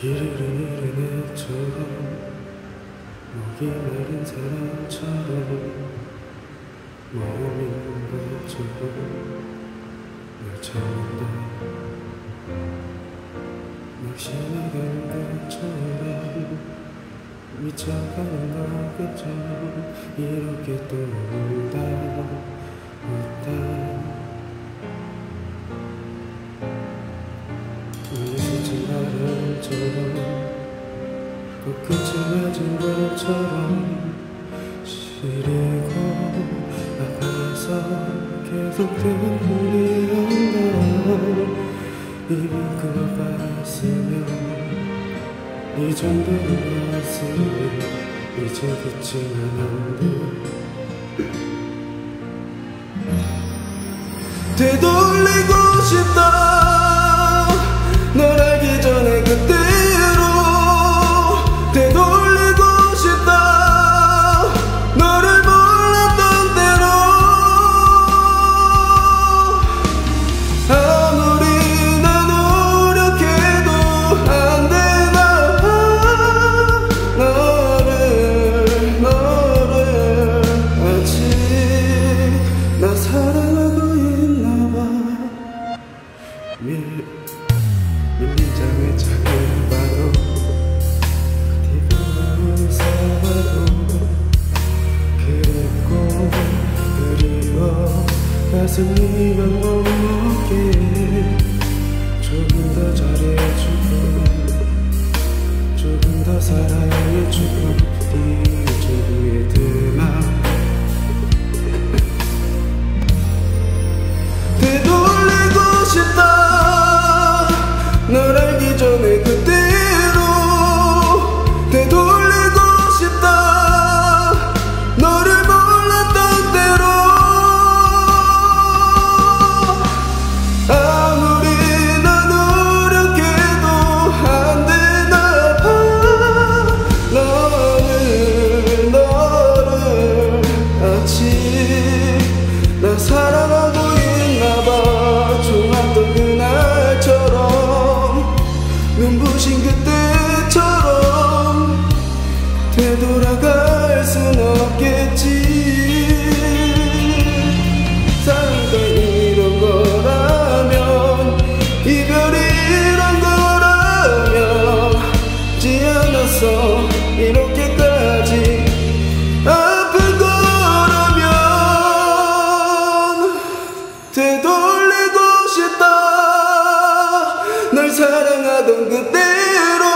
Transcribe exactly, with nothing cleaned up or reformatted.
기르는 애처럼 목이 마른 사람처럼 마음이 있는 것처럼 날 찾는다. 막 지나가는 것처럼 미쳐가는 나겠처럼 이렇게 또 온다 온다. 울려스친 바람처럼 꽃끝이 맞은 것처럼 시리고 아파서 계속되는 우리 온다. 이만큼 아팠으면 이 정도 아팠으면 이제 그치면 안돼. 되돌리고 싶다. 널 알기 전에 그때로 되돌리고 싶다. 너를 몰랐던 대로 아무리 나 노력해도 안 되나. 너를 너를 아직 나 사랑하고 있나봐. 밀리자매 작은 바로 뒤돌아온 사바로 그랬고 그리워 가슴이 맘먹게 조금 더 잘해주고 조금 더 사랑해주고 이 우주의 드마 널 알기 전에 그대로 되돌리고 싶다. 너를 몰랐던 대로 아무리 나 노력해도 안 되나 봐. 너를 너를 아직 나 사랑하고 있나 봐. 좋았던 그날처럼 눈부신 그때처럼 되돌아갈 순 없겠지. 사랑도 이런 거라면 이별이란 거라면 지 않았어. 이렇게까지 아픈 거라면 되돌리고 싶다. 널 사랑하던 그대로